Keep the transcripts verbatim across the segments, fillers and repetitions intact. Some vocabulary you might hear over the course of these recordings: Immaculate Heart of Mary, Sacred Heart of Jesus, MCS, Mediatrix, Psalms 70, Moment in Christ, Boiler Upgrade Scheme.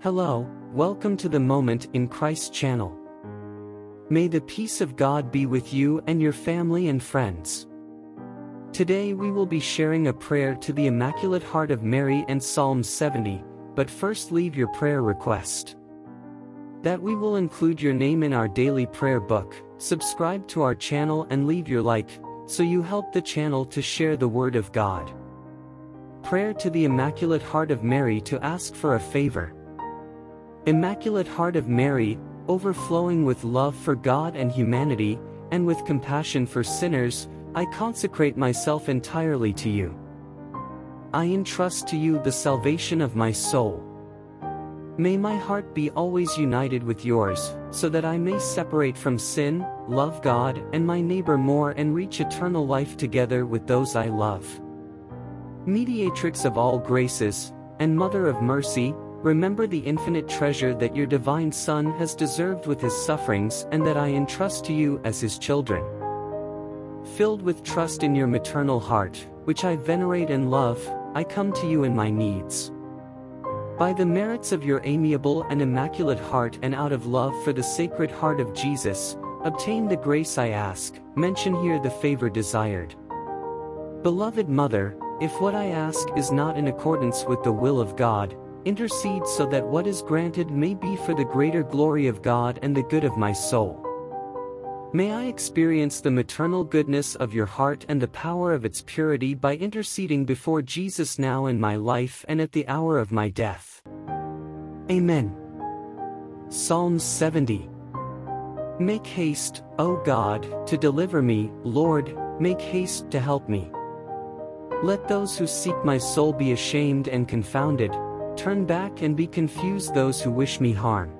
Hello, welcome to the Moment in Christ channel. May the peace of God be with you and your family and friends. Today we will be sharing a prayer to the Immaculate Heart of Mary and Psalms seventy, but first leave your prayer request. That we will include your name in our daily prayer book, subscribe to our channel and leave your like, so you help the channel to share the Word of God. Prayer to the Immaculate Heart of Mary to ask for a favor. Immaculate Heart of Mary, overflowing with love for God and humanity, and with compassion for sinners, I consecrate myself entirely to you. I entrust to you the salvation of my soul. May my heart be always united with yours, so that I may separate from sin, love God and my neighbor more and reach eternal life together with those I love. Mediatrix of all graces, and Mother of mercy, remember the infinite treasure that your divine Son has deserved with his sufferings and that I entrust to you as his children. Filled with trust in your maternal heart, which I venerate and love, I come to you in my needs. By the merits of your amiable and immaculate heart and out of love for the Sacred Heart of Jesus, obtain the grace I ask, mention here the favor desired. Beloved Mother, if what I ask is not in accordance with the will of God, intercede so that what is granted may be for the greater glory of God and the good of my soul. May I experience the maternal goodness of your heart and the power of its purity by interceding before Jesus now in my life and at the hour of my death. Amen. Psalms seventy. Make haste, O God, to deliver me, Lord, make haste to help me. Let those who seek my soul be ashamed and confounded, turn back and be confused those who wish me harm.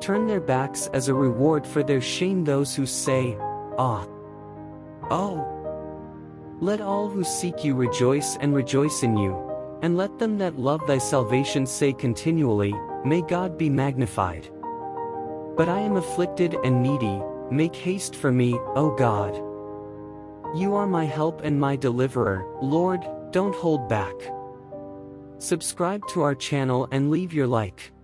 Turn their backs as a reward for their shame those who say, Ah! Oh! Let all who seek you rejoice and rejoice in you, and let them that love thy salvation say continually, May God be magnified. But I am afflicted and needy, make haste for me, O God. You are my help and my deliverer, Lord, don't hold back. Subscribe to our channel and leave your like.